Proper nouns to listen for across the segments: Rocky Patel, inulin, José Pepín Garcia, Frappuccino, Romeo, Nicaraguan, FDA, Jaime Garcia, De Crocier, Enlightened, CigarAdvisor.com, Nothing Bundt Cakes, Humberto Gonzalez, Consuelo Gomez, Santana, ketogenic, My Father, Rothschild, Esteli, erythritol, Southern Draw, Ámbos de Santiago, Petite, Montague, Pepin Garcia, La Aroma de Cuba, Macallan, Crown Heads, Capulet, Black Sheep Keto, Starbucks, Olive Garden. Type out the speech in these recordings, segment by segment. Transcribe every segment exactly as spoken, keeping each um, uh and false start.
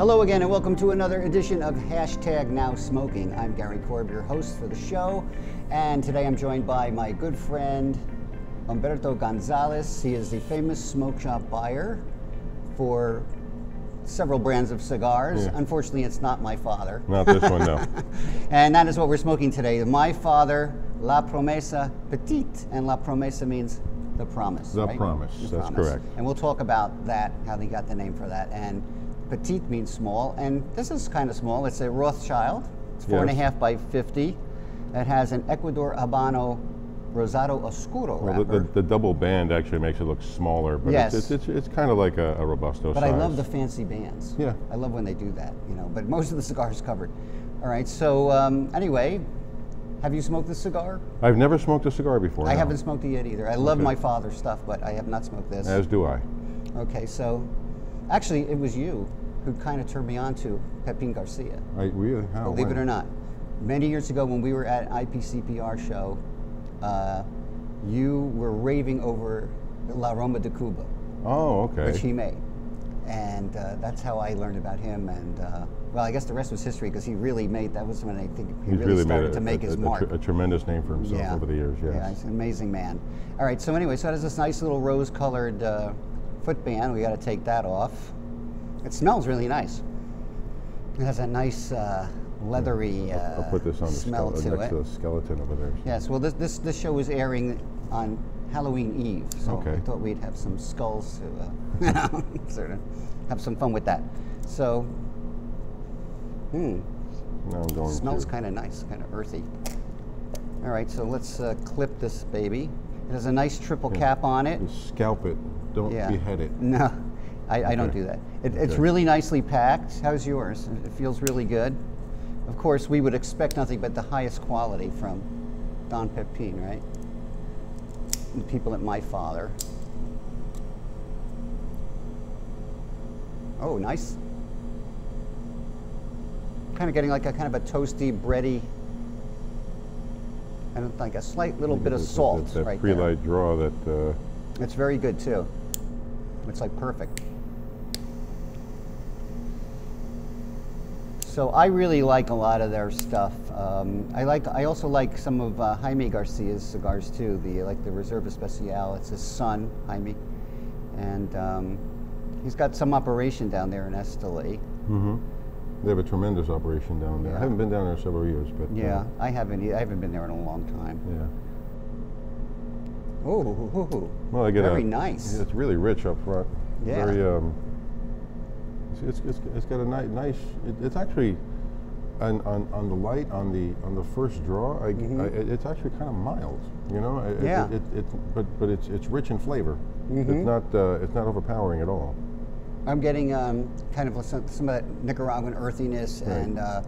Hello again and welcome to another edition of Hashtag Now Smoking. I'm Gary Korb, your host for the show, and today I'm joined by my good friend Humberto Gonzalez. He is the famous smoke shop buyer for several brands of cigars. Yeah. Unfortunately, it's not My Father. Not this one, no. And that is what we're smoking today. My Father, La Promesa, Petite, and La Promesa means the promise. The right? promise, the that's promise. correct. And we'll talk about that, how they got the name for that. And Petite means small, and this is kind of small. It's a Rothschild. It's four yes. and a half by fifty. It has an Ecuador Habano Rosado Oscuro wrapper. Well, the, the, the double band actually makes it look smaller, but yes. it's, it's, it's, it's kind of like a, a Robusto But size. I love the fancy bands. Yeah. I love when they do that, you know, but most of the cigar is covered. All right, so um, anyway, have you smoked this cigar? I've never smoked a cigar before. I no. haven't smoked it yet either. I love okay. My Father's stuff, but I have not smoked this. As do I. Okay, so actually it was you who kind of turned me on to Pepin Garcia. I really? How? Believe when? it or not. Many years ago when we were at an I P C P R show, Uh, you were raving over La Aroma de Cuba. Oh, okay. Which he made. And uh, that's how I learned about him. And, uh, well, I guess the rest was history because he really made, that was when I think he He's really, really started made a, to make a, his a, mark. A, tr a tremendous name for himself yeah. over the years, yes. Yeah, he's an amazing man. All right, so anyway, so it has this nice little rose-colored uh, footband. We got to take that off. It smells really nice. It has a nice... Uh, leathery uh, I'll, I'll put this on smell the to next it. To the skeleton over there. So. Yes, well this, this this show is airing on Halloween Eve, so okay. I thought we'd have some skulls to uh, sort of have some fun with that. So, hmm, now I'm going smells kind of nice, kind of earthy. All right, so let's uh, clip this baby. It has a nice triple yeah. cap on it. Just scalp it, don't yeah. behead it. No, I, I okay. don't do that. It, okay. It's really nicely packed. How's yours? It feels really good. Of course, we would expect nothing but the highest quality from Don Pepin, right? The people at My Father. Oh, nice. Kind of getting like a kind of a toasty, bready, and like a slight little bit of salt that, that right there. That pre-light draw that... Uh... It's very good, too. It's like perfect. So I really like a lot of their stuff. Um, I like. I also like some of uh, Jaime Garcia's cigars too. The like the Reserva Especial. It's his son, Jaime, and um, he's got some operation down there in Esteli. Mm-hmm. They have a tremendous operation down there. Yeah. I haven't been down there in several years, but yeah, uh, I haven't. I haven't been there in a long time. Yeah. Oh, well, I get very a, nice. It's really rich up front. Yeah. Very, um, It's, it's, it's got a ni nice, it, it's actually, on, on, on the light, on the on the first draw, I, mm-hmm. I, it's actually kind of mild, you know? It, yeah. It, it, it, but but it's, it's rich in flavor. Mm-hmm. It's not uh, it's not overpowering at all. I'm getting um, kind of some, some of that Nicaraguan earthiness right. and, uh,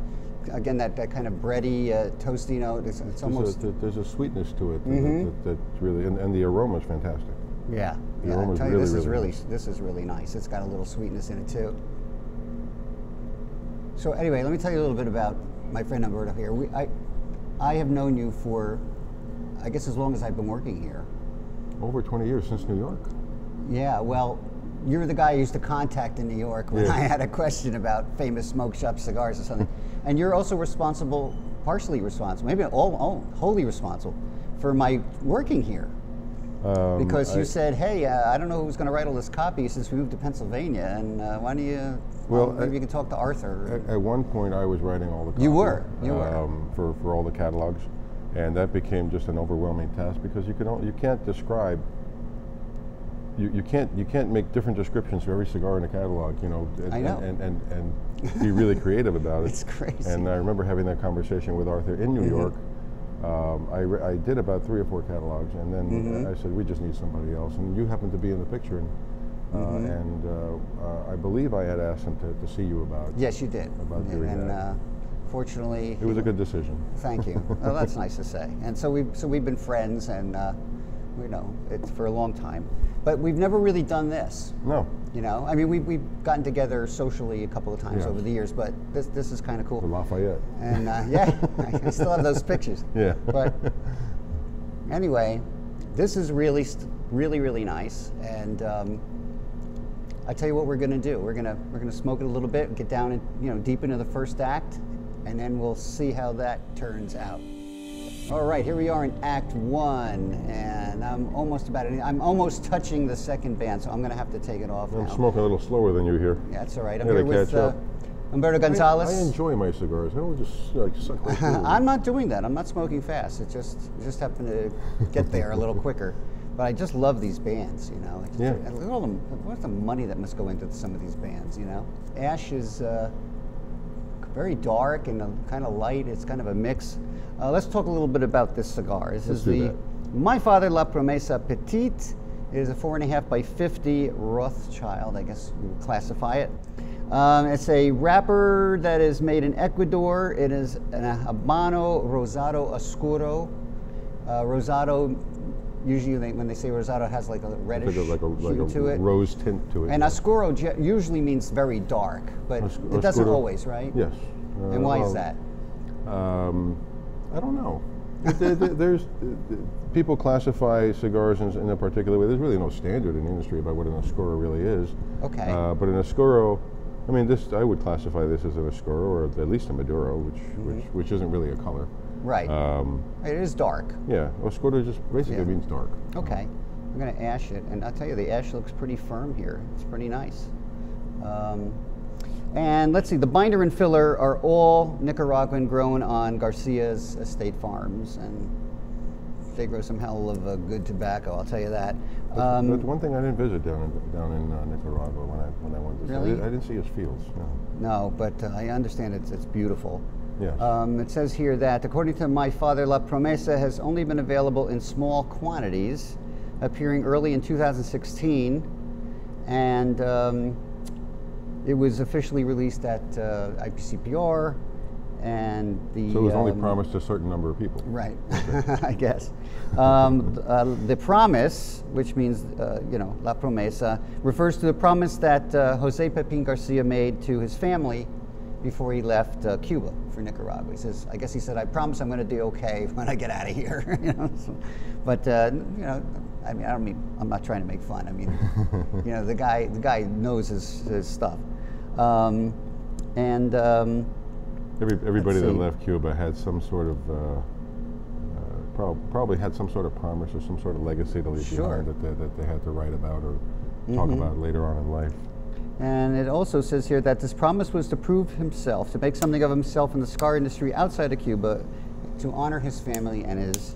again, that, that kind of bready, uh, toasty note. It's, it's almost... There's a, there's a sweetness to it mm-hmm. that, that, that's really, and, and the aroma is fantastic. Yeah. The yeah, aroma is really, this really, is really nice. This is really nice. It's got a little sweetness in it, too. So anyway, let me tell you a little bit about my friend Humberto here. We, I, I have known you for, I guess, as long as I've been working here. Over twenty years, since New York. Yeah, well, you were the guy I used to contact in New York when yeah. I had a question about famous smoke shop cigars or something. And you're also responsible, partially responsible, maybe all, all wholly responsible, for my working here. Um, because you I, said, hey, uh, I don't know who's going to write all this copy since we moved to Pennsylvania, and uh, why don't you, well, well maybe at, you can talk to Arthur. At, at one point, I was writing all the copy. You were, you um, were. For, for all the catalogs, and that became just an overwhelming task because you, can only, you can't describe, you, you, can't, you can't make different descriptions for every cigar in a catalog, you know, and, I know. and, and, and, and be really creative about it. It's crazy. And I remember having that conversation with Arthur in New mm-hmm. York. Um, I, re I did about three or four catalogs, and then mm-hmm. I said, we just need somebody else, and you happened to be in the picture, and, uh, mm-hmm. and uh, uh, I believe I had asked him to, to see you about it. Yes, you did, about doing and that. Uh, fortunately... It was a good decision. Thank you. Well, that's nice to say. And so we've, so we've been friends, and uh, you know, it's for a long time, but we've never really done this. No. You know, I mean, we've, we've gotten together socially a couple of times yes. over the years, but this this is kind of cool. The Lafayette. And uh, yeah, I still have those pictures. Yeah. But anyway, this is really, really, really nice. And um, I tell you what we're going to do. We're going to we're going to smoke it a little bit, get down and, you know, deep into the first act, and then we'll see how that turns out. All right, here we are in Act One, and I'm almost about it. I'm almost touching the second band, so I'm going to have to take it off. I'm now. smoking a little slower than you here. Yeah, that's all right. I'm here with uh, Humberto Gonzalez. I, I enjoy my cigars. I don't just like suck my food. I'm not doing that. I'm not smoking fast. It just just happened to get there a little quicker. But I just love these bands, you know. Like, yeah. Look at all the what's the money that must go into some of these bands, you know. Ash is uh, very dark and kind of light. It's kind of a mix. Uh, let's talk a little bit about this cigar. This let's is the that. My Father, La Promesa, Petite. It is a four and a half by fifty Rothschild, I guess you would classify it. Um, it's a wrapper that is made in Ecuador. It is an Habano Rosado Oscuro. Uh, Rosado. Usually, they, when they say rosado, it has like a reddish like a, like hue a to it, rose tint to it. And yeah. Oscuro usually means very dark, but Osc it doesn't oscuro. always, right? Yes. Uh, and why well, is that? Um, I don't know. there, there, there's uh, people classify cigars in, in a particular way. There's really no standard in the industry about what an Oscuro really is. Okay. Uh, but an Oscuro, I mean, this I would classify this as an Oscuro, or at least a Maduro, which mm-hmm. which which isn't really a color. Right. Um, it is dark. Yeah. Oscuro just basically yeah. means dark. Okay. I'm going to ash it. And I'll tell you, the ash looks pretty firm here. It's pretty nice. Um, and let's see, the binder and filler are all Nicaraguan, grown on Garcia's estate farms. And they grow some hell of a good tobacco, I'll tell you that. Um, but, but one thing I didn't visit down in, down in uh, Nicaragua when I, when I went to really? I, I didn't see his fields. No, no, but uh, I understand it's, it's beautiful. Yes. Um, it says here that, according to My Father, La Promesa has only been available in small quantities, appearing early in two thousand sixteen, and um, it was officially released at uh, I P C P R, and the... So it was um, only promised to a certain number of people. Right, I guess. Um, th uh, the promise, which means, uh, you know, La Promesa, refers to the promise that uh, José Pepín Garcia made to his family before he left uh, Cuba for Nicaragua. He says, I guess he said, I promise I'm gonna do okay when I get out of here. You know? So, but, uh, you know, I mean, I don't mean, I'm not trying to make fun. I mean, you know, the guy the guy knows his, his stuff. Um, and um, Every, everybody that left Cuba had some sort of, uh, uh, prob probably had some sort of promise or some sort of legacy to leave sure. behind that they, that they had to write about or mm-hmm. talk about later on in life. And it also says here that this promise was to prove himself, to make something of himself in the cigar industry outside of Cuba, to honor his family and his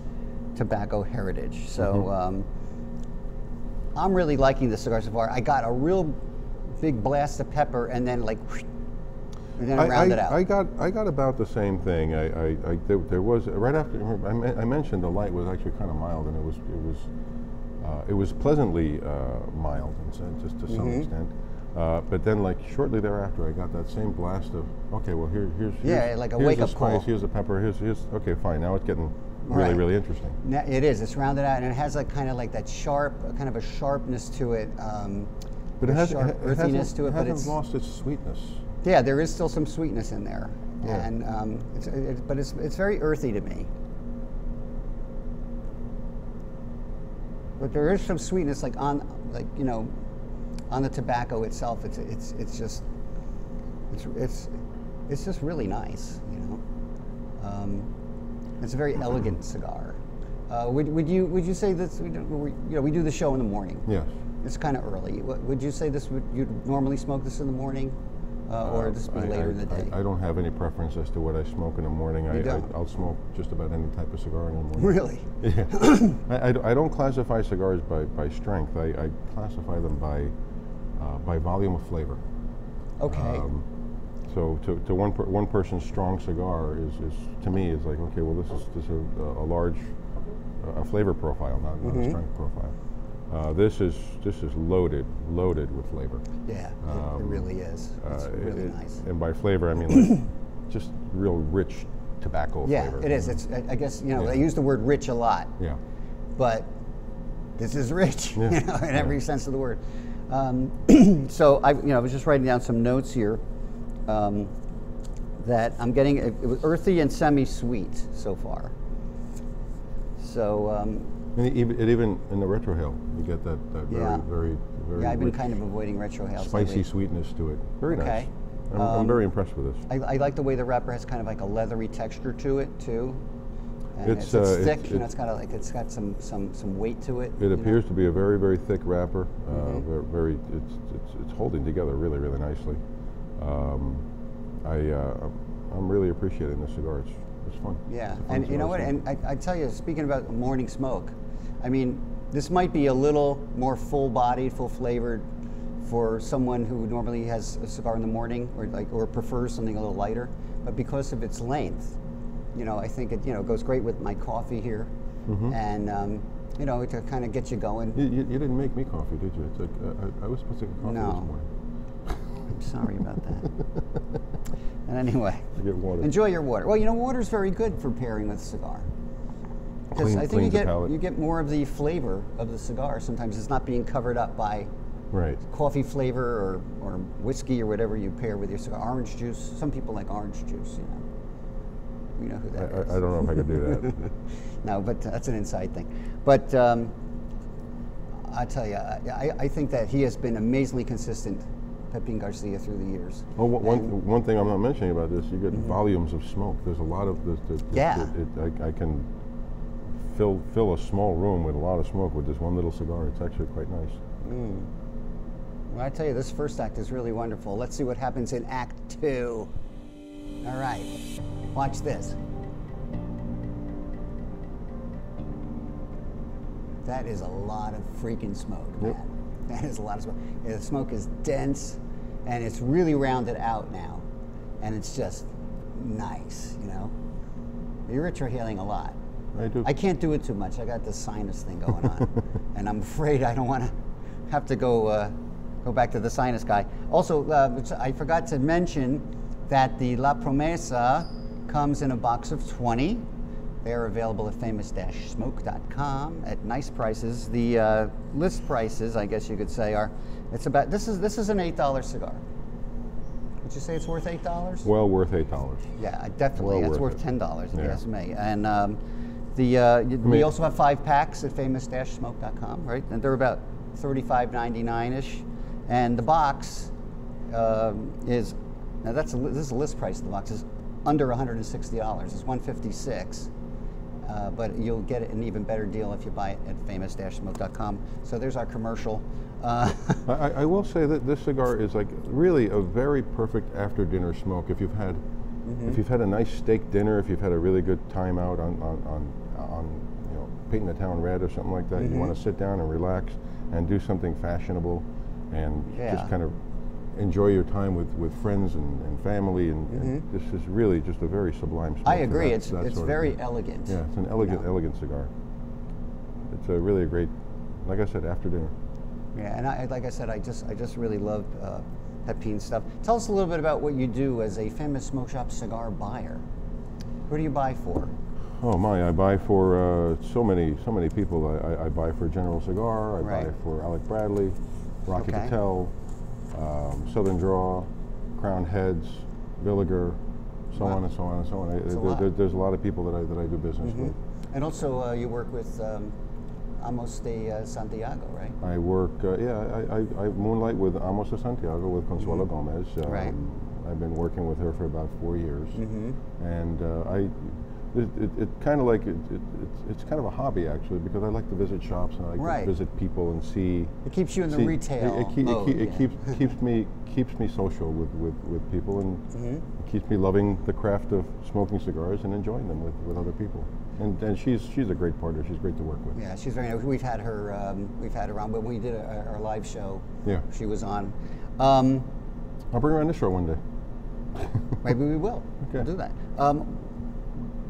tobacco heritage. So mm-hmm. um, I'm really liking this cigar so far. I got a real big blast of pepper and then like, and then I, I rounded out. I got, I got about the same thing. I, I, I there, there was, right after, I mentioned the light was actually kind of mild, and it was, it was, uh, it was pleasantly uh, mild, and just to some mm-hmm. extent. Uh, but then, like shortly thereafter, I got that same blast of okay. Well, here, here's, here's yeah, like a here's wake the up spice, call. Here's the pepper. Here's here's okay, fine. Now it's getting really right. really interesting. Now it is. It's rounded out, and it has like kind of like that sharp, kind of a sharpness to it. Um, but it has sharp it, it earthiness to it. It hasn't but it's, lost its sweetness. Yeah, there is still some sweetness in there, yeah. and um, it's, it, but it's it's very earthy to me. But there is some sweetness, like on like you know. on the tobacco itself, it's it's it's just it's it's it's just really nice, you know. Um, it's a very elegant cigar. Uh, would would you would you say this? We, we, you know, we do the show in the morning. Yes. It's kind of early. Would you say this? Would you normally smoke this in the morning, uh, or uh, this be I, later I, in the day? I, I don't have any preference as to what I smoke in the morning. You I, don't? I I'll smoke just about any type of cigar in the morning. Really? Yeah. I, I I don't classify cigars by by strength. I, I classify them by. Uh, by volume of flavor. Okay. Um, so to, to one per, one person's strong cigar is, is to me is like okay, well this is this is a, a large uh, a flavor profile, not, not mm-hmm. a strength profile. Uh, this is this is loaded loaded with flavor. Yeah, um, it, it really is. It's uh, really it, nice. And by flavor, I mean like just real rich tobacco yeah, flavor. Yeah, it is. It's I guess you know yeah. they use the word rich a lot. Yeah. But this is rich, yeah. you know, in yeah. every sense of the word. Um, so I, you know, I was just writing down some notes here um, that I'm getting. It was earthy and semi-sweet so far. So um, And even in the retrohale, you get that, that yeah. very, very, very yeah, I've been kind of avoiding retrohales. Spicy sweetness to it. Very okay. nice. I'm, um, I'm very impressed with this. I, I like the way the wrapper has kind of like a leathery texture to it too. And it's, it's, it's uh, thick, it's, you know, it's kind of like it's got some some some weight to it. It appears know? to be a very very thick wrapper. Uh, mm -hmm. Very, it's it's it's holding together really really nicely. Um, I uh, I'm really appreciating this cigar. It's it's fun. Yeah, it's fun and you know what? And I, I tell you, speaking about morning smoke, I mean, this might be a little more full-bodied, full-flavored for someone who normally has a cigar in the morning or like or prefers something a little lighter, but because of its length. You know, I think it you know goes great with my coffee here, mm-hmm. and um, you know to kind of get you going. You, you, you didn't make me coffee, did you? It's like uh, I, I was supposed to get coffee no. this morning. I'm sorry about that. And anyway, you get water. Enjoy your water. Well, you know, water's very good for pairing with cigar because I think you get you get more of the flavor of the cigar. Sometimes it's not being covered up by right coffee flavor or or whiskey or whatever you pair with your cigar. Orange juice. Some people like orange juice. You know. You know who that I, is. I don't know if I could do that. No, but that's an inside thing. But um, I tell you, I, I think that he has been amazingly consistent, Pepin Garcia, through the years. Oh, one, one thing I'm not mentioning about this, you get mm-hmm. volumes of smoke. There's a lot of this. this yeah. It, it, I, I can fill fill a small room with a lot of smoke with this one little cigar. It's actually quite nice. Mm. Well, I tell you, this first act is really wonderful. Let's see what happens in Act Two. All right. Watch this. That is a lot of freaking smoke, yep. man. That is a lot of smoke. The smoke is dense, and it's really rounded out now, and it's just nice, you know? You're retrohaling a lot. I do. I can't do it too much. I got this sinus thing going on, and I'm afraid I don't want to have to go uh, go back to the sinus guy. Also, uh, I forgot to mention that the La Promesa comes in a box of twenty. They're available at famous dash smoke dot com at nice prices. The uh, list prices, I guess you could say, are it's about this is this is an eight dollar cigar. Would you say it's worth eight dollars? Well worth eight dollars. Yeah, definitely. Well it's worth, worth ten dollars if yeah. you ask me. And um, the uh, I mean, we also have five packs at famous dash smoke dot com, right? And they're about thirty-five ninety-nine ish. And the box um, is now that's a, this is a list price. The box is under one hundred sixty dollars. It's one hundred fifty-six dollars, uh, but you'll get an even better deal if you buy it at famous dash smoke dot com. So there's our commercial. Uh, I, I will say that this cigar is like really a very perfect after-dinner smoke. If you've had, mm-hmm. if you've had a nice steak dinner, if you've had a really good time out on on on, on you know painting the town red or something like that, mm-hmm. you want to sit down and relax and do something fashionable, and yeah. just kind of enjoy your time with, with friends and, and family, and, mm-hmm. and this is really just a very sublime smoke. I agree. That, it's that it's very elegant. Yeah, it's an elegant, yeah. elegant cigar. It's a really a great, like I said, after dinner. Yeah, and I, like I said, I just I just really love uh, Pepin's stuff. Tell us a little bit about what you do as a Famous Smoke Shop cigar buyer. Who do you buy for? Oh my, I buy for uh, so many so many people. I, I, I buy for General Cigar. I right. buy for Alec Bradley, Rocky okay. Patel. Um, Southern Draw, Crown Heads, Billiger, so wow. on and so on and so on. I, there, there, there's a lot of people that I that I do business mm-hmm. with. And also, uh, you work with um, Ámbos de uh, Santiago, right? I work, uh, yeah. I, I, I moonlight with Ámbos de Santiago with Consuelo mm-hmm. Gomez. Um, right. I've been working with her for about four years, mm-hmm. and uh, I. It, it, it kind of like it, it, it's, it's kind of a hobby actually because I like to visit shops and I like right. to visit people and see. It keeps you in see, the retail. It, it, keep, mode, it, keep, yeah. it keeps keeps me keeps me social with, with, with people and mm-hmm. it keeps me loving the craft of smoking cigars and enjoying them with, with other people. And and she's she's a great partner. She's great to work with. Yeah, she's very. We've had her um, we've had her on when we did our, our live show. Yeah, she was on. Um, I'll bring her on this show one day. Maybe we will. Okay, we'll do that. Um,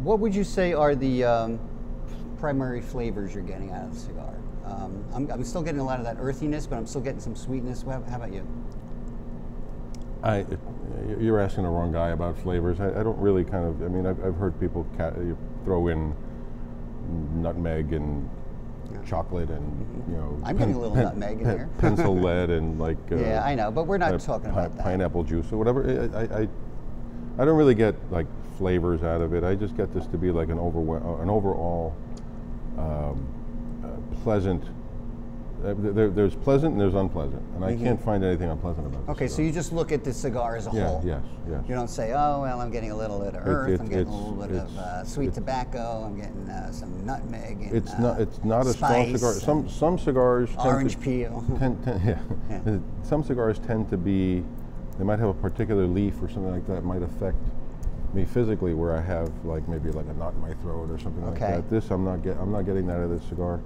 What would you say are the um, primary flavors you're getting out of the cigar? Um, I'm, I'm still getting a lot of that earthiness, but I'm still getting some sweetness. How about you? I, you're asking the wrong guy about flavors. I, I don't really kind of, I mean, I've, I've heard people ca throw in nutmeg and yeah. chocolate and, mm-hmm. you know. I'm pen, getting a little pen, nutmeg in pen, here. Pencil lead and like. Uh, yeah, I know, but we're not uh, talking about that. Pineapple juice or whatever. I, I, I don't really get like flavors out of it. I just get this to be like an, overwe an overall um, pleasant. Uh, there, there's pleasant and there's unpleasant, and mm-hmm. I can't find anything unpleasant about this. Okay, cigar. So you just look at this cigar as a yeah, whole. Yes, yes. You don't say, oh, well, I'm getting a little bit of earth, it, it, I'm getting a little bit of uh, sweet tobacco, I'm getting uh, some nutmeg. And, it's uh, not. It's not a strong cigar. Some some cigars. Orange tend to, peel. Tend, tend, yeah. yeah. Some cigars tend to be. They might have a particular leaf or something like that might affect me physically, where I have like maybe like a knot in my throat or something okay. like that. This I'm not get. I'm not getting that out of this cigar.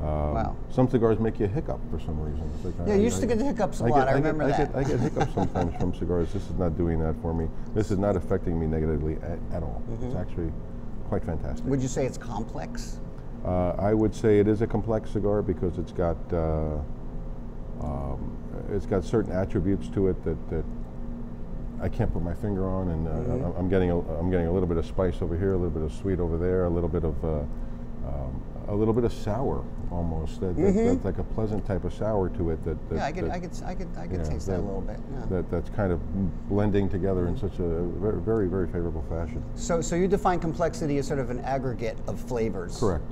Um, wow. Some cigars make you hiccup for some reason. Like yeah, I, you used I, to get the hiccups a I lot, get, I remember I get, that. I get, I get hiccups sometimes from cigars. This is not doing that for me. This is not affecting me negatively at, at all. Mm-hmm. It's actually quite fantastic. Would you say it's complex? Uh, I would say it is a complex cigar because it's got uh, um, it's got certain attributes to it that, that I can't put my finger on, and uh, mm-hmm. I'm getting a, I'm getting a little bit of spice over here, a little bit of sweet over there, a little bit of. Uh, um, A little bit of sour, almost. That, that, mm-hmm. That's like a pleasant type of sour to it. That, that yeah, I could, that, I could, I could, I could yeah, taste that, that a little bit. Yeah. That that's kind of blending together in such a very, very favorable fashion. So, so you define complexity as sort of an aggregate of flavors. Correct.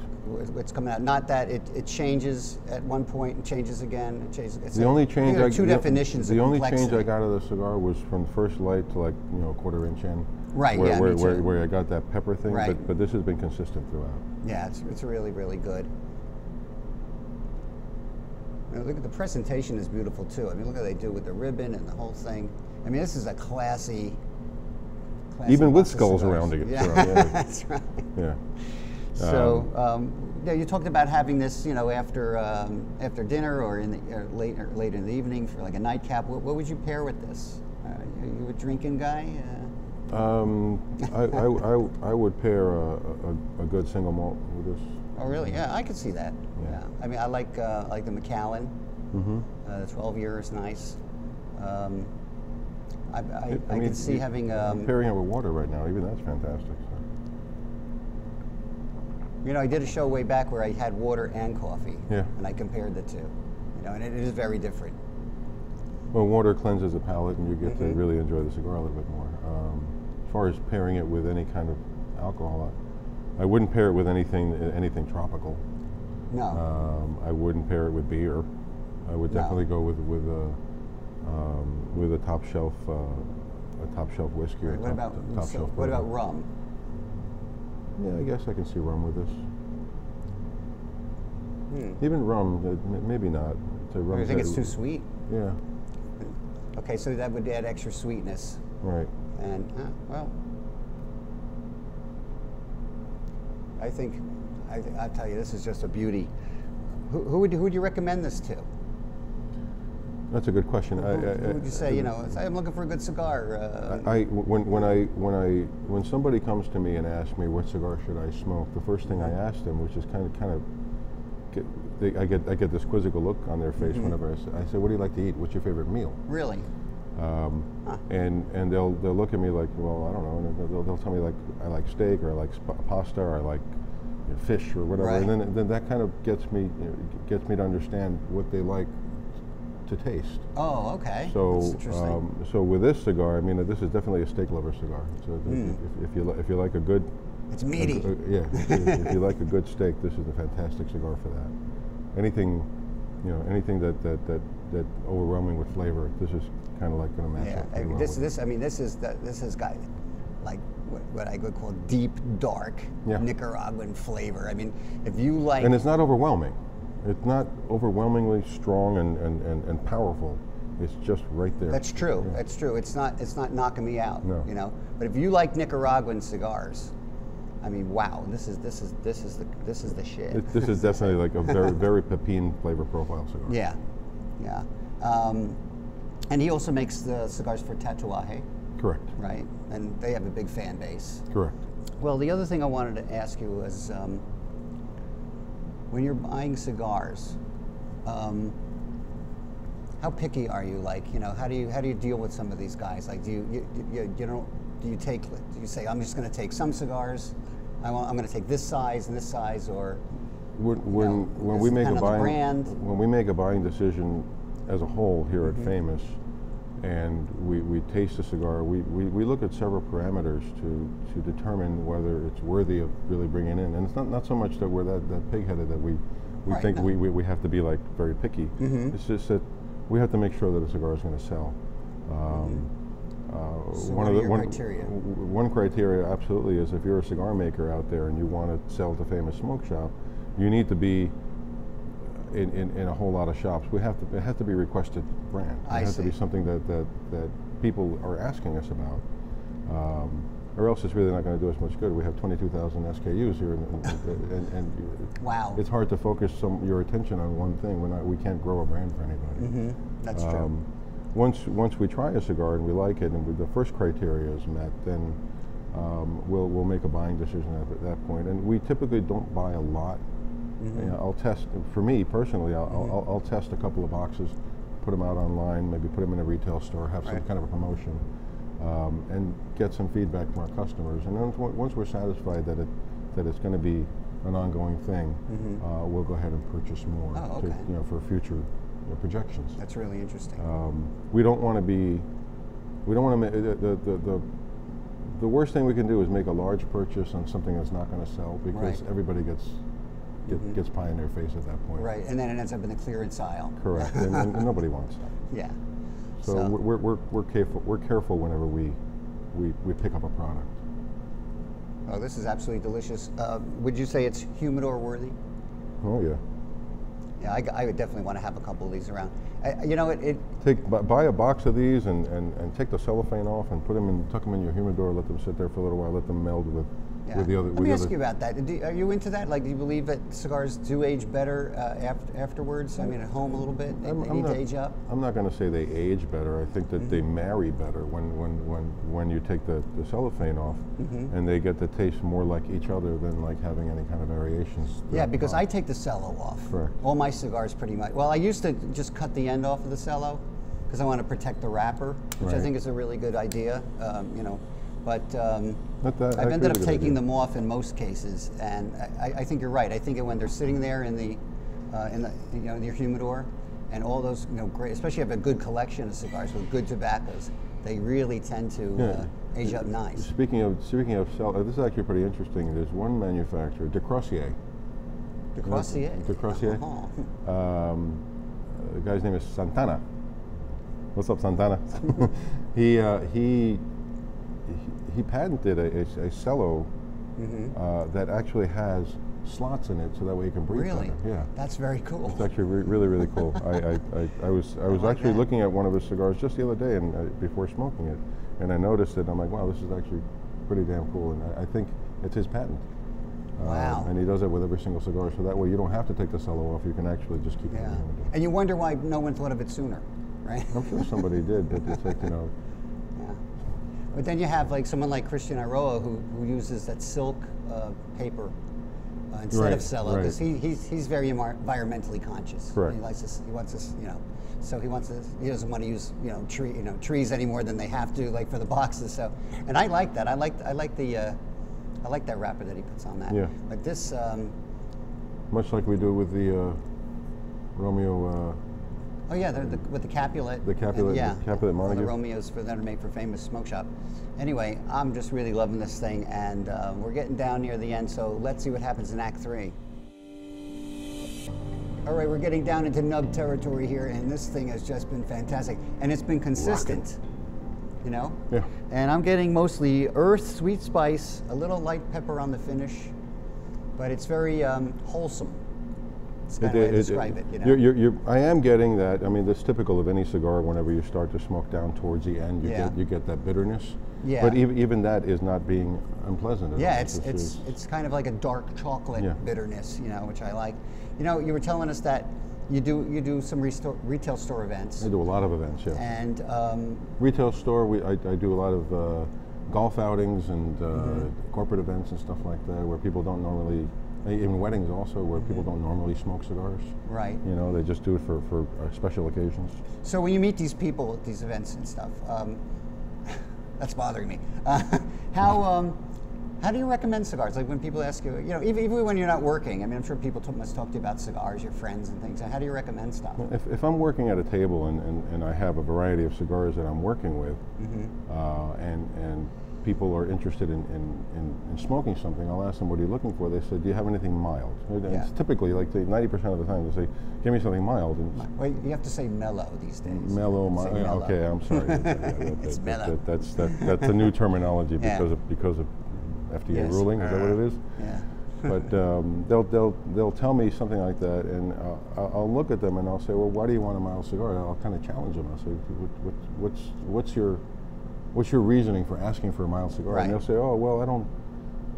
It's coming out. Not that it, it changes at one point and changes again. It changes. It's the only change. There are two I, definitions. The, of the only complexity. Change I got out of the cigar was from the first light to like you know quarter inch in. Right. Where, yeah. Where, where, where I got that pepper thing. Right. But, but this has been consistent throughout. Yeah, it's it's really really good. You know, look at the presentation is beautiful too. I mean, look how they do with the ribbon and the whole thing. I mean, this is a classy. classy Even with skulls around it. Yeah, around, yeah. That's right. Yeah. So um, yeah, you talked about having this, you know, after um, after dinner or in the or late or late in the evening for like a nightcap. What, what would you pair with this? Uh, are you a drinking guy? Uh, um, I, I I I would pair a, a, a good single malt with this. Oh really? Yeah, I could see that. Yeah. yeah. I mean, I like uh, like the Macallan. Mm-hmm. Uh, the twelve year is nice. Um, I I, it, I, I mean, could see it, having um, pairing it with water right now. Even that's fantastic. So. You know, I did a show way back where I had water and coffee, yeah. and I compared the two. You know, and it, it is very different. Well, water cleanses the palate, and you get mm-hmm. to really enjoy the cigar a little bit more. Um, as far as pairing it with any kind of alcohol, I, I wouldn't pair it with anything anything tropical. No. Um, I wouldn't pair it with beer. I would definitely no. go with with a um, with a top shelf uh, a top shelf whiskey. Right, or what top, about top so shelf what about rum? Yeah, I guess I can see rum with this. Hmm. Even rum, maybe not. To rum. You think it's too sweet? Yeah. Okay, so that would add extra sweetness. Right. And uh, well, I think I, I'll tell you, this is just a beauty. Who, who would who would you recommend this to? That's a good question. Who, I, I, who would you say? I, you know, I'm looking for a good cigar. Uh, I when when I when I when somebody comes to me and asks me what cigar should I smoke, the first thing I ask them, which is kind of kind of, get, they, I get I get this quizzical look on their face mm-hmm. whenever I say, I say, what do you like to eat? What's your favorite meal? Really? Um, huh. And and they'll they'll look at me like, well, I don't know. And they'll, they'll tell me like, I like steak, or I like sp pasta, or I like you know, fish, or whatever. Right. And then then that kind of gets me you know, gets me to understand what they like to taste. Oh, okay. So, um, so with this cigar, I mean, uh, this is definitely a steak lover cigar. So, mm. if, if you if you like a good, it's meaty. A, a, yeah. if, if you like a good steak, this is a fantastic cigar for that. Anything, you know, anything that that that, that overwhelming with flavor, this is kind of like going to match yeah. up. I mean, well this with. this I mean, this is the, this has got like what, what I would call deep, dark yeah. Nicaraguan flavor. I mean, if you like, and it's not overwhelming. It's not overwhelmingly strong and, and, and, and powerful. It's just right there. That's true. Yeah. That's true. It's not it's not knocking me out. No. You know. But if you like Nicaraguan cigars, I mean, wow, this is this is this is the this is the shit. It, this is definitely like a very very Pepin flavor profile cigar. Yeah, yeah. Um, and he also makes the cigars for Tatuaje. Correct. Right, and they have a big fan base. Correct. Well, the other thing I wanted to ask you was. Um, When you're buying cigars, um, how picky are you? Like, you know, how do you how do you deal with some of these guys? Like, do you you you, you know do you take do you say I'm just going to take some cigars? I want, I'm going to take this size and this size, or when when, know, when we make a buying brand? when we make a buying decision as a whole here mm-hmm. at Famous, and we, we taste a cigar, we, we we look at several parameters to to determine whether it's worthy of really bringing in. And it's not not so much that we're that, that pig-headed that we We right. think we, we, we have to be like very picky. Mm-hmm. It's just that we have to make sure that a cigar is going to sell. Um, mm-hmm. uh, so one what of the, are your one, criteria? One criteria absolutely is if you're a cigar maker out there and you want to sell to Famous Smoke Shop, you need to be in, in, in a whole lot of shops. We have to, it has to be requested brand. It I has see. to be something that, that, that people are asking us about. Um, or else it's really not going to do us much good. We have twenty-two thousand S K Us here, and, and, and, and wow. it's hard to focus some your attention on one thing. We're not, we can't grow a brand for anybody. Mm-hmm. That's um, true. Once, once we try a cigar and we like it, and we, the first criteria is met, then um, we'll, we'll make a buying decision at, at that point. And we typically don't buy a lot. Mm-hmm. You know, I'll test, for me personally, I'll, mm-hmm. I'll, I'll test a couple of boxes, put them out online, maybe put them in a retail store, have right. some kind of a promotion. Um, and get some feedback from our customers, and then once we're satisfied that it that it's going to be an ongoing thing, mm-hmm. uh, we'll go ahead and purchase more. Oh, okay. to, you know, for future you know, projections. That's really interesting. Um, we don't want to be, we don't want to. The the, the the the worst thing we can do is make a large purchase on something that's not going to sell, because right. everybody gets. Mm-hmm. gets pie in their face at that point. Right, and then it ends up in the clearance aisle. Correct, and, and, and nobody wants that. Yeah. So, so we're, we're, we're, careful, we're careful whenever we, we, we pick up a product. Oh, this is absolutely delicious. Uh, would you say it's humidor worthy? Oh, yeah. Yeah, I, I would definitely want to have a couple of these around. I, you know, it... it take, buy a box of these and, and, and take the cellophane off and put them in, tuck them in your humidor, let them sit there for a little while, let them meld with... Yeah. The other, Let me ask other. you about that. Do, are you into that? Like, do you believe that cigars do age better uh, after, afterwards? I mean, at home a little bit, they, I'm, they I'm need not, to age up? I'm not going to say they age better. I think that mm-hmm. they marry better when, when, when, when you take the, the cellophane off, mm-hmm. and they get to taste more like each other than like having any kind of variations. Yeah, because I take the cello off. Correct. All my cigars pretty much. Well, I used to just cut the end off of the cello because I want to protect the wrapper, which right. I think is a really good idea, um, you know. But um, that, I've ended up taking idea. them off in most cases, and I, I think you're right. I think when they're sitting there in the, uh, in the, you know, in your humidor, and all those, you know, great, especially if you have a good collection of cigars with good tobaccos, they really tend to yeah. uh, age up nice. Speaking of speaking of cell, uh, this is actually pretty interesting. There's one manufacturer, De Crocier. De Crocier. De Crocier. Uh-huh. um, the guy's name is Santana. What's up, Santana? he uh, he. He patented a, a, a cello mm-hmm. uh, that actually has slots in it, so that way you can breathe. Really? Better. Yeah. That's very cool. It's actually re really, really cool. I, I, I, I was, I was I like actually that. looking at one of his cigars just the other day, and uh, before smoking it, and I noticed it. And I'm like, wow, this is actually pretty damn cool, and I, I think it's his patent. Wow. Um, and he does it with every single cigar, so that way you don't have to take the cello off. You can actually just keep. Yeah. It in. And you wonder why no one thought of it sooner, right? I'm sure somebody did, but it's like, you know. But then you have like someone like Christian Arroa who, who uses that silk uh, paper uh, instead right, of cello, because right. he, he's he's very environmentally conscious. Correct. He likes to, he wants us, you know, so he wants to, he doesn't want to use you know tree you know trees any more than they have to, like for the boxes. So, and I like that. I like I like the uh, I like that wrapper that he puts on that. Yeah. But this um, much like we do with the uh, Romeo. Uh, Oh yeah, the, with the Capulet. The Capulet, yeah, the Capulet Montague. The Romeos for that are made for Famous Smoke Shop. Anyway, I'm just really loving this thing, and uh, we're getting down near the end, so let's see what happens in Act Three. All right, we're getting down into nub territory here, and this thing has just been fantastic, and it's been consistent. Rockin'. You know. Yeah. And I'm getting mostly earth, sweet spice, a little light pepper on the finish, but it's very um, wholesome. It's kind it, of way to it, describe it, it you know? You're, you're, you're, I am getting that. I mean, that's typical of any cigar. Whenever you start to smoke down towards the end, you, yeah. get, you get that bitterness. Yeah. But even, even that is not being unpleasant. Yeah, it's, it's, it's, it's kind of like a dark chocolate yeah. bitterness, you know, which I like. You know, you were telling us that you do, you do some retail store events. I do a lot of events, yeah. And um, retail store, we, I, I do a lot of uh, golf outings and uh, mm-hmm. corporate events and stuff like that, where people don't normally... Even weddings also, where people don't normally smoke cigars. Right. You know, they just do it for, for special occasions. So when you meet these people at these events and stuff, um, that's bothering me. Uh, how um, how do you recommend cigars? Like when people ask you, you know, even, even when you're not working, I mean, I'm sure people talk, must talk to you about cigars, your friends and things. How do you recommend stuff? If, if I'm working at a table and, and, and I have a variety of cigars that I'm working with, mm-hmm. uh, and and people are interested in, in, in, in smoking something, I'll ask them, what are you looking for? They said, do you have anything mild? And yeah. It's typically like ninety percent of the time they say, give me something mild. And well, you have to say mellow these days. Mellow, mild. Mellow. Okay, I'm sorry. that, that, that, it's that, mellow. That, that's, that, that's a new terminology because, yeah. of, because of F D A yes. ruling, is that what it is? Yeah. But um, they'll, they'll, they'll tell me something like that, and uh, I'll look at them and I'll say, well, why do you want a mild cigar? And I'll kind of challenge them. I'll say, what, what, what's, what's your... what's your reasoning for asking for a mild cigar? Right. And they'll say, "Oh, well, I don't,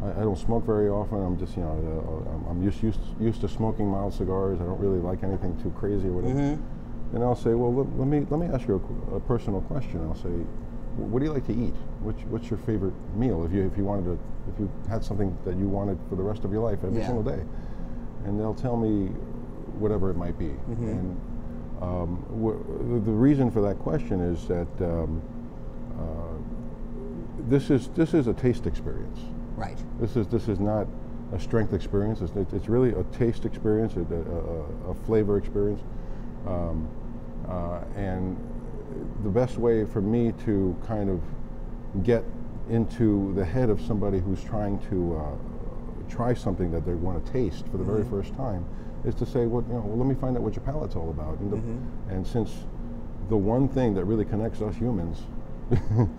I, I don't smoke very often. I'm just, you know, uh, I'm used used to, used to smoking mild cigars. I don't really like anything too crazy or whatever." Mm-hmm. And I'll say, "Well, let, let me let me ask you a, a personal question." I'll say, "What do you like to eat? What's, what's your favorite meal? If you if you wanted to, if you had something that you wanted for the rest of your life every yeah. single day," and they'll tell me whatever it might be. Mm-hmm. And um, wh the reason for that question is that. Um, Uh, this is this is a taste experience. Right. This is this is not a strength experience. It's, it's really a taste experience, a, a, a flavor experience, um, uh, and the best way for me to kind of get into the head of somebody who's trying to uh, try something that they want to taste for the mm-hmm. very first time is to say, well, you know, well, let me find out what your palate's all about. And, the, mm-hmm. and since the one thing that really connects us humans.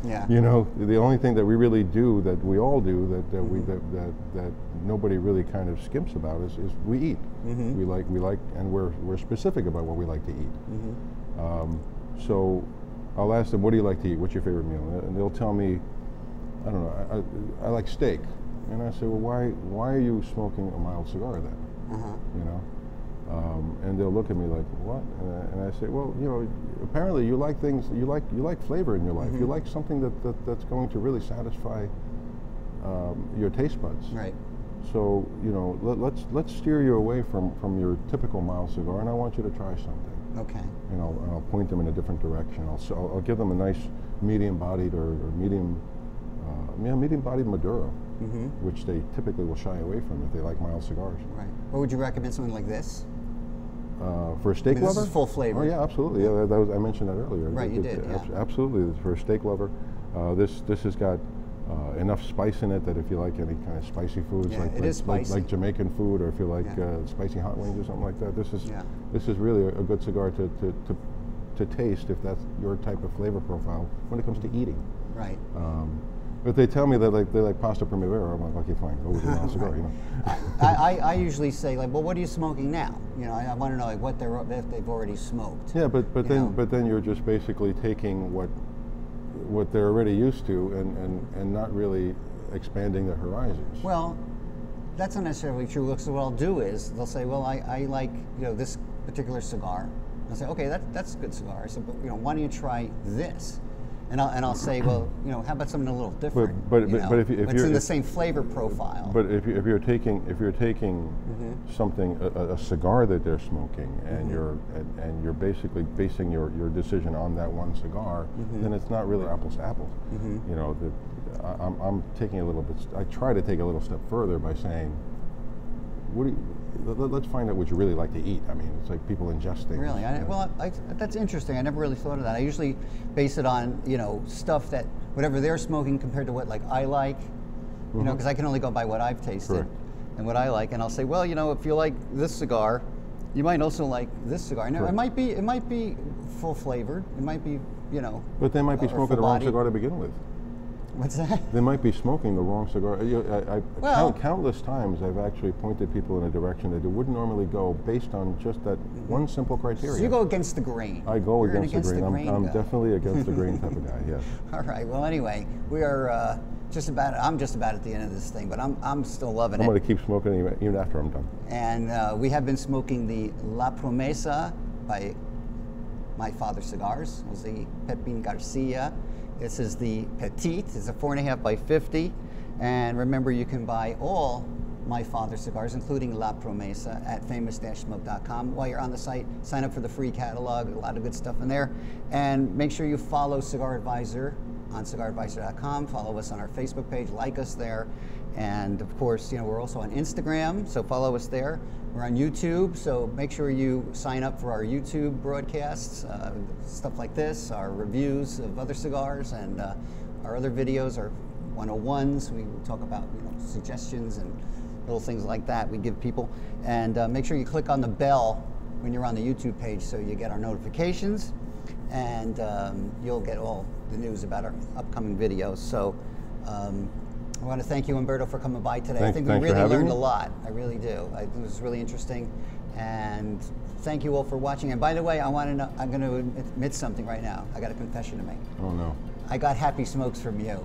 yeah. You know, the only thing that we really do, that we all do, that, that mm-hmm. we that, that that nobody really kind of skimps about is, is we eat. Mm-hmm. We like we like, and we're we're specific about what we like to eat. Mm-hmm. um, so, I'll ask them, "What do you like to eat? What's your favorite meal?" And they'll tell me, "I don't know. I, I, I like steak." And I say, "Well, why why are you smoking a mild cigar then?" Uh-huh. You know. Um, and they'll look at me like, what? And I, and I say, well, you know, apparently you like things, you like you like flavor in your life. Mm-hmm. You like something that, that, that's going to really satisfy um, your taste buds. Right. So, you know, let, let's let's steer you away from, from your typical mild cigar, and I want you to try something. Okay. And I'll, and I'll point them in a different direction. I'll, so I'll, I'll give them a nice medium-bodied or, or medium, uh, yeah, medium-bodied Maduro. Mm-hmm. Which they typically will shy away from if they like mild cigars. Right. Or would you recommend something like this? Uh, for a steak I mean, lover? This is full flavor. Oh yeah, absolutely. Yeah, that was, I mentioned that earlier. Right, it, you did. Yeah. Ab absolutely, for a steak lover, uh, this this has got uh, enough spice in it that if you like any kind of spicy foods, yeah, like, it like, is spicy. like like Jamaican food, or if you like yeah. uh, spicy hot wings or something like that, this is yeah. this is really a, a good cigar to, to to to taste if that's your type of flavor profile when it comes to eating. Right. Um, But they tell me that like they like pasta primavera. I'm like, okay, fine. Go with a mild cigar, you know. I, I, I usually say like, well, what are you smoking now? You know, I, I want to know like what they're if they've already smoked. Yeah, but but then know? but then you're just basically taking what what they're already used to and and and not really expanding their horizons. Well, that's not necessarily true. Look, so what I'll do is they'll say, well, I I like you know this particular cigar. I'll say, okay, that that's a good cigar. I said, but you know, why don't you try this? And I'll, and I'll say, well, you know, how about something a little different? But, but, you know? but if, you, if it's you're, in the same flavor profile. But if, you, if you're taking, if you're taking mm-hmm. something, a, a cigar that they're smoking, and mm-hmm. you're and, and you're basically basing your, your decision on that one cigar, mm-hmm. then it's not really apples to apples. Mm-hmm. You know, the, I, I'm, I'm taking a little bit. I try to take a little step further by saying, what do you? Let's find out what you really like to eat. I mean, it's like people ingest things. Really? I, well, I, that's interesting. I never really thought of that. I usually base it on, you know, stuff that, whatever they're smoking compared to what, like, I like, you mm-hmm. know, because I can only go by what I've tasted Correct. and what I like. And I'll say, well, you know, if you like this cigar, you might also like this cigar. Now, it might be, it might be full-flavored. It might be, you know. But they might be smoking the wrong cigar to begin with. What's that? They might be smoking the wrong cigar. I, I, I well, count, countless times I've actually pointed people in a direction that they wouldn't normally go based on just that mm-hmm. one simple criteria. So you go against the grain. I go against, against the grain. The grain I'm, I'm definitely against the grain type of guy, yes. All right. Well, anyway, we are uh, just about, I'm just about at the end of this thing, but I'm, I'm still loving I'm it. I'm going to keep smoking even, even after I'm done. And uh, we have been smoking the La Promesa by My Father Cigars, José Pepín Garcia. This is the Petite. It's a four and a half by fifty, and remember, you can buy all My Father cigars, including La Promesa, at famous dash smoke dot com. While you're on the site, sign up for the free catalog. A lot of good stuff in there, and make sure you follow Cigar Advisor on cigar advisor dot com. Follow us on our Facebook page, like us there, and of course, you know, we're also on Instagram, so follow us there. We're on YouTube, so make sure you sign up for our YouTube broadcasts, uh, stuff like this, our reviews of other cigars, and uh, our other videos, our one oh ones. We talk about, you know, suggestions and little things like that we give people. And uh, make sure you click on the bell when you're on the YouTube page so you get our notifications, and um, you'll get all the news about our upcoming videos. So um, I want to thank you, Humberto, for coming by today. Thank, I think we really learned me. a lot. I really do. I think it was really interesting. And thank you all for watching. And by the way, I want to know, I'm going to admit something right now. I got a confession to make. Oh, no. I got Happy Smokes from you.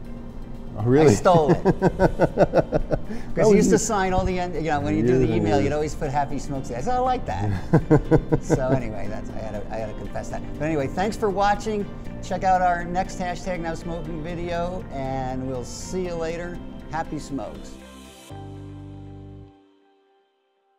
Oh, really? I stole it. Because you used to sign all the, end, you know, when you do the email, you'd always put Happy Smokes. I said, I like that. So anyway, that's, I had to, I had to confess that. But anyway, thanks for watching. Check out our next hashtag Now Smoking video, and we'll see you later. Happy Smokes.